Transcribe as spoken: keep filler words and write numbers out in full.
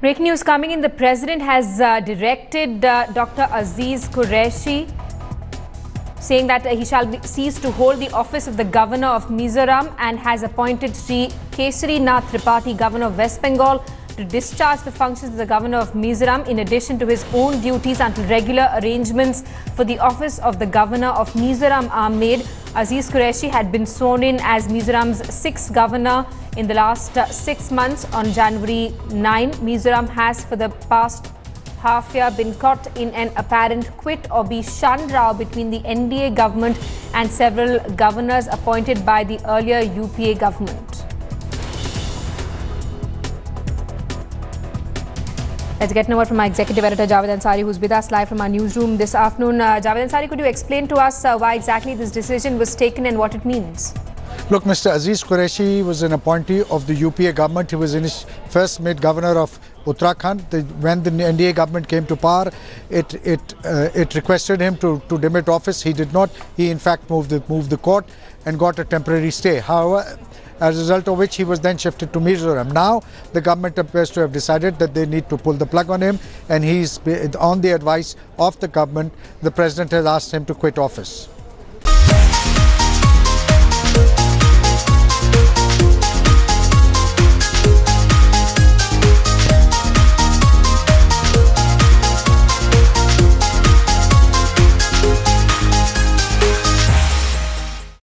Breaking news coming in, the president has uh, directed uh, Doctor Aziz Qureshi, saying that uh, he shall be cease to hold the office of the governor of Mizoram, and has appointed Sri Kesari Nath Tripathi, governor of West Bengal, to discharge the functions of the governor of Mizoram in addition to his own duties until regular arrangements for the office of the governor of Mizoram are made. Aziz Qureshi had been sworn in as Mizoram's sixth governor in the last uh, six months on January ninth. Mizoram has for the past half year been caught in an apparent quit or be shunned row between the N D A government and several governors appointed by the earlier U P A government. Let's get now from our executive editor Javed Ansari, who's with us live from our newsroom this afternoon. Uh, Javed Ansari, could you explain to us uh, why exactly this decision was taken and what it means? Look, Mister Aziz Qureshi was an appointee of the U P A government. He was in his first made governor of Uttarakhand. The, when the N D A government came to power, it it uh, it requested him to to demit office. He did not. He in fact moved the moved the court and got a temporary stay. However, as a result of which he was then shifted to Mizoram. Now the government appears to have decided that they need to pull the plug on him, and he's on the advice of the government. The president has asked him to quit office.